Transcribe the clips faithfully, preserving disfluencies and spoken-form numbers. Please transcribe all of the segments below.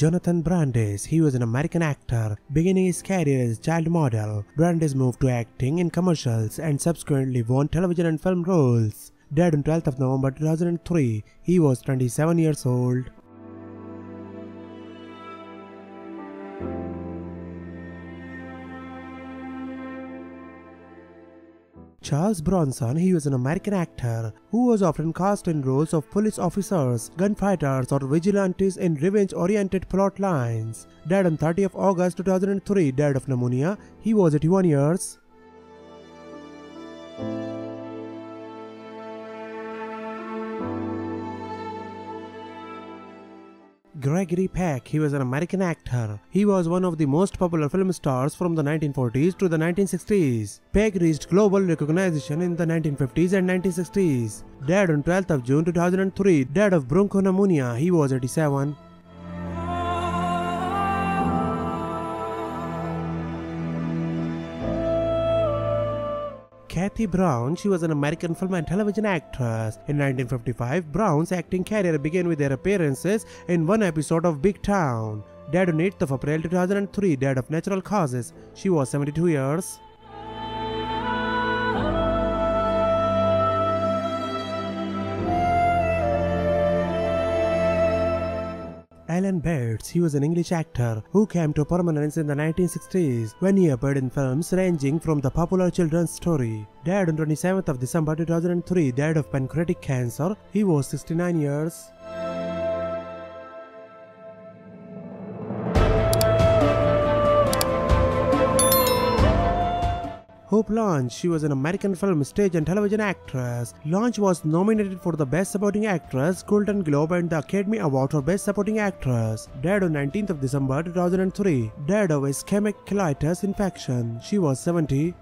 Jonathan Brandis. He was an American actor. Beginning his career as a child model, Brandis moved to acting in commercials and subsequently won television and film roles. Died on twelfth of November two thousand three. He was twenty-seven years old. Charles Bronson, he was an American actor who was often cast in roles of police officers, gunfighters, or vigilantes in revenge-oriented plot lines. Died on thirtieth of August two thousand three, died of pneumonia. He was eighty-one years. Gregory Peck, he was an American actor. He was one of the most popular film stars from the nineteen forties to the nineteen sixties. Peck reached global recognition in the nineteen fifties and nineteen sixties. Died on twelfth of June two thousand three, died of bronchopneumonia. He was eighty-seven. Katie Browne, she was an American film and television actress. In nineteen fifty-five, Browne's acting career began with her appearances in one episode of Big Town. Died on eighth of April two thousand three, died of natural causes. She was seventy-two years. Alan Bates, he was an English actor who came to prominence in the nineteen sixties when he appeared in films ranging from the popular children's story. Died on twenty-seventh of December two thousand three, died of pancreatic cancer. He was sixty-nine years. Hope Lange, she was an American film, stage and television actress. Lange was nominated for the Best Supporting Actress, Golden Globe and the Academy Award for Best Supporting Actress. Died on nineteenth of December two thousand three. Died of ischemic colitis infection. She was seventy.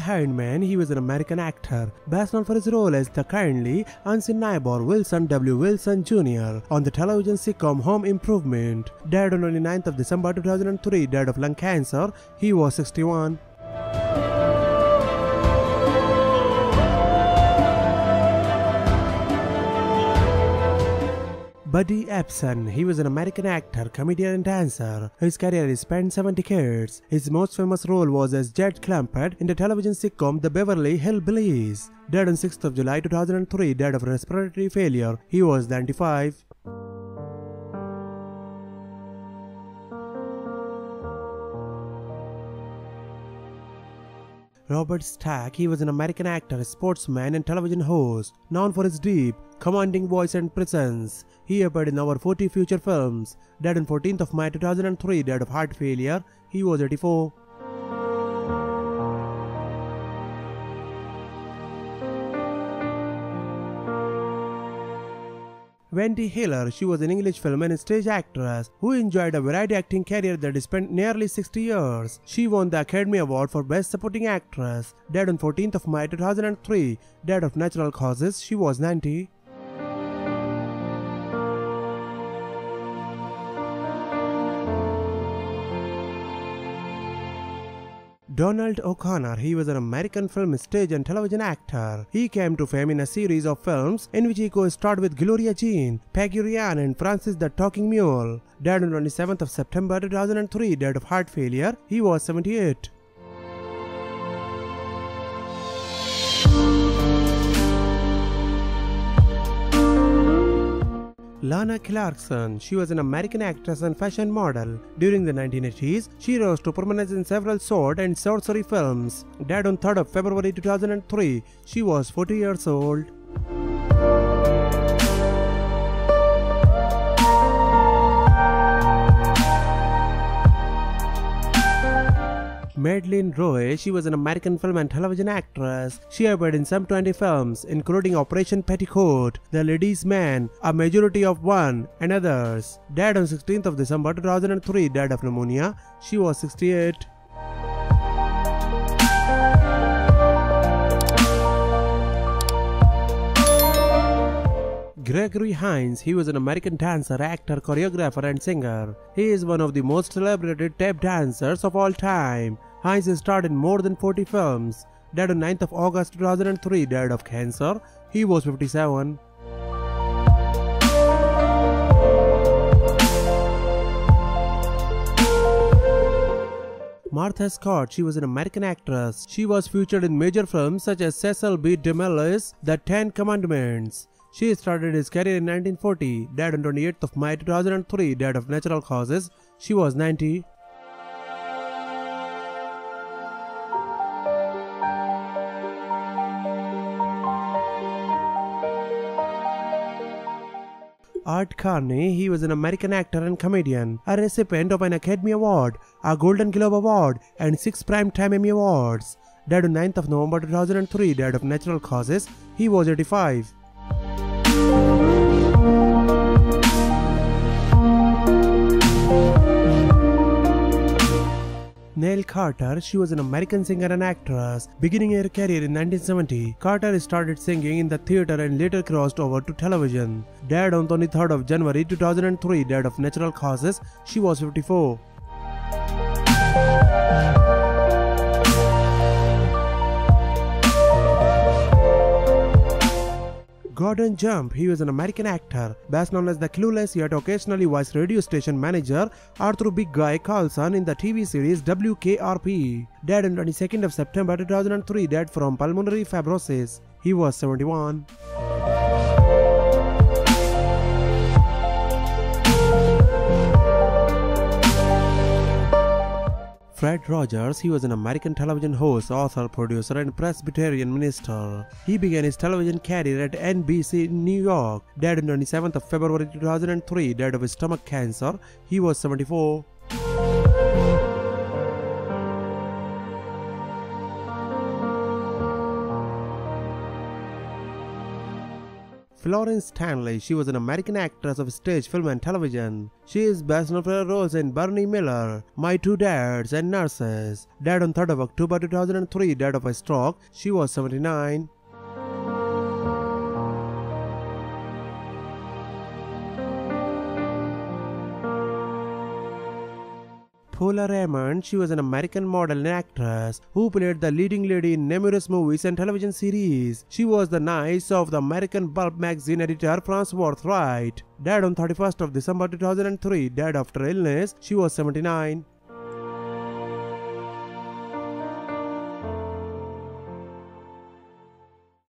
Hindman, he was an American actor, best known for his role as the kindly, unseen neighbor Wilson W. Wilson Junior on the television sitcom Home Improvement. Died on twenty-ninth of December two thousand three, died of lung cancer. He was sixty-one. Buddy Ebsen, he was an American actor, comedian and dancer. His career spanned seven decades. His most famous role was as Jed Clampett in the television sitcom The Beverly Hillbillies. Died on sixth of July two thousand three, died of respiratory failure. He was ninety-five. Robert Stack, he was an American actor, sportsman and television host, known for his deep, commanding voice and presence. He appeared in over forty feature films. Died on fourteenth of May two thousand three, died of heart failure. He was eighty-four. Wendy Hiller, she was an English film and stage actress who enjoyed a varied acting career that spent nearly sixty years. She won the Academy Award for Best Supporting Actress. Died on fourteenth of May two thousand three, died of natural causes. She was ninety. Donald O'Connor, he was an American film, stage and television actor. He came to fame in a series of films in which he co-starred with Gloria Jean, Peggy Ryan and Francis the Talking Mule. Died on twenty-seventh of September two thousand three, died of heart failure. He was seventy-eight. Lana Clarkson, she was an American actress and fashion model. During the nineteen eighties, she rose to prominence in several sword and sorcery films. Died on third of February two thousand three, she was forty years old. Madlyn Rhue, she was an American film and television actress. She appeared in some twenty films, including Operation Petticoat, The Ladies' Man, A Majority of One, and others. Died on sixteenth of December two thousand three, died of pneumonia. She was sixty-eight. Gregory Hines, he was an American dancer, actor, choreographer and singer. He is one of the most celebrated tap dancers of all time. Hines starred in more than forty films. died on ninth of August two thousand three, died of cancer. He was fifty-seven. Martha Scott, she was an American actress. She was featured in major films such as Cecil B. DeMille's The Ten Commandments. She started his career in nineteen forty, died on twenty-eighth of May two thousand three, died of natural causes. She was ninety. Art Carney, he was an American actor and comedian, a recipient of an Academy Award, a Golden Globe Award, and six Primetime Emmy Awards. Died on ninth of November two thousand three, died of natural causes. He was eighty-five. Nell Carter, she was an American singer and actress. Beginning her career in nineteen seventy, Carter started singing in the theater and later crossed over to television. Died on twenty-third of January two thousand three, died of natural causes. She was fifty-four. Gordon Jump, he was an American actor, best known as the clueless yet occasionally wise radio station manager Arthur Big Guy Carlson in the T V series W K R P. Died on twenty-second of September two thousand three, died from pulmonary fibrosis. He was seventy-one. Fred Rogers, he was an American television host, author, producer, and Presbyterian minister. He began his television career at N B C in New York. Died on twenty-seventh of February two thousand three, died of stomach cancer. He was seventy-four. Florence Stanley, she was an American actress of stage, film, and television. She is best known for her roles in Bernie Miller, My Two Dads, and Nurses. Died on third of October two thousand three, died of a stroke. She was seventy-nine. Paula Raymond, she was an American model and actress who played the leading lady in numerous movies and television series. She was the niece of the American pulp magazine editor Franz Werthmeier. Died on thirty-first of December two thousand three, died after illness. She was seventy-nine.